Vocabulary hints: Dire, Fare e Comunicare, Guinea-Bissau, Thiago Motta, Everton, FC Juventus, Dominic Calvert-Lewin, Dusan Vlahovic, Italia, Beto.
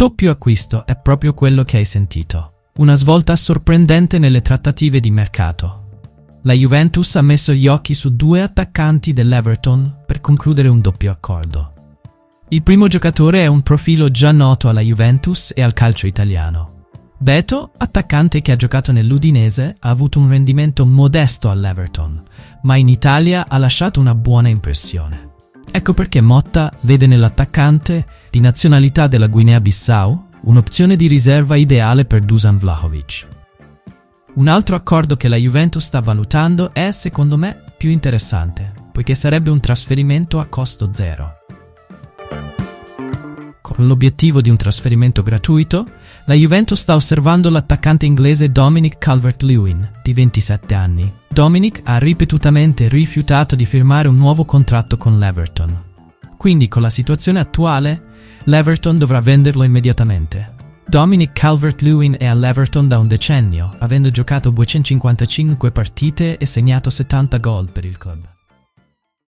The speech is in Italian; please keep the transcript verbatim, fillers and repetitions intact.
doppio acquisto è proprio quello che hai sentito. Una svolta sorprendente nelle trattative di mercato. La Juventus ha messo gli occhi su due attaccanti dell'Everton per concludere un doppio accordo. Il primo giocatore è un profilo già noto alla Juventus e al calcio italiano. Beto, attaccante che ha giocato nell'Udinese, ha avuto un rendimento modesto all'Everton, ma in Italia ha lasciato una buona impressione. Ecco perché Motta vede nell'attaccante, di nazionalità della Guinea-Bissau, un'opzione di riserva ideale per Dusan Vlahovic. Un altro accordo che la Juventus sta valutando è, secondo me, più interessante, poiché sarebbe un trasferimento a costo zero. Con l'obiettivo di un trasferimento gratuito, la Juventus sta osservando l'attaccante inglese Dominic Calvert-Lewin, di ventisette anni. Dominic ha ripetutamente rifiutato di firmare un nuovo contratto con l'Everton. Quindi, con la situazione attuale, l'Everton dovrà venderlo immediatamente. Dominic Calvert-Lewin è all'Everton da un decennio, avendo giocato duecentocinquantacinque partite e segnato settanta gol per il club.